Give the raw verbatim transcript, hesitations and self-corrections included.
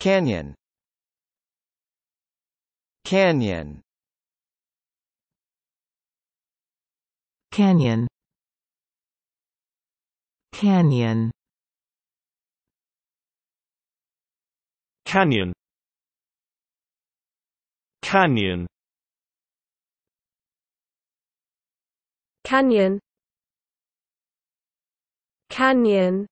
Canyon, canyon, canyon, canyon, canyon, canyon, canyon, canyon.